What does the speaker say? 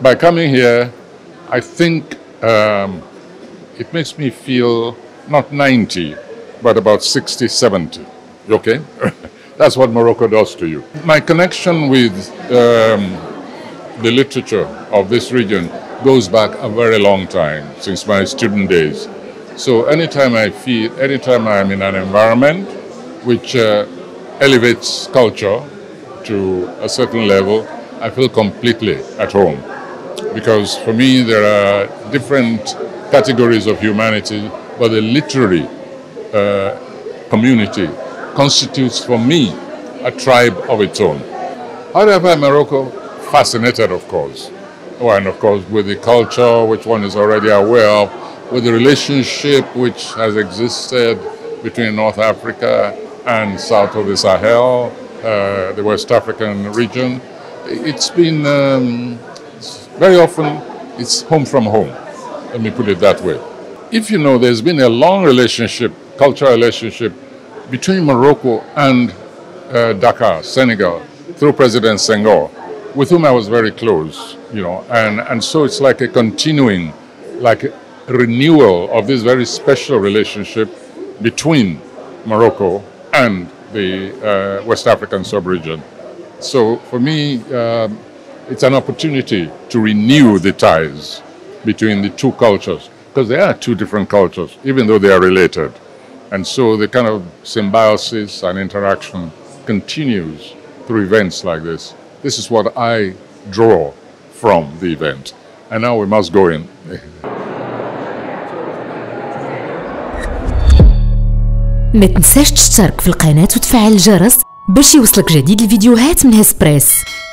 By coming here, I think it makes me feel not 90, but about 60, 70. Okay? That's what Morocco does to you. My connection with the literature of this region goes back a very long time, since my student days. So anytime I'm in an environment which elevates culture to a certain level, I feel completely at home. Because for me, there are different categories of humanity, but the literary community constitutes for me a tribe of its own. How do I find Morocco? Fascinated, of course. Oh, and of course, with the culture which one is already aware of, with the relationship which has existed between North Africa and south of the Sahel, the West African region. It's been, very often, it's home from home. Let me put it that way. If you know, there's been a long relationship, cultural relationship, between Morocco and Dakar, Senegal, through President Senghor, with whom I was very close, you know, and so it's like a continuing, like a renewal of this very special relationship between Morocco and the West African sub-region. So for me, it's an opportunity to renew the ties between the two cultures, because they are two different cultures, even though they are related. And so the kind of symbiosis and interaction continues through events like this. This is what I draw from the event. And now we must go in. ما تنساش تشترك في القناة وتفعل الجرس باش يوصلك جديد الفيديوهات من هسبريس.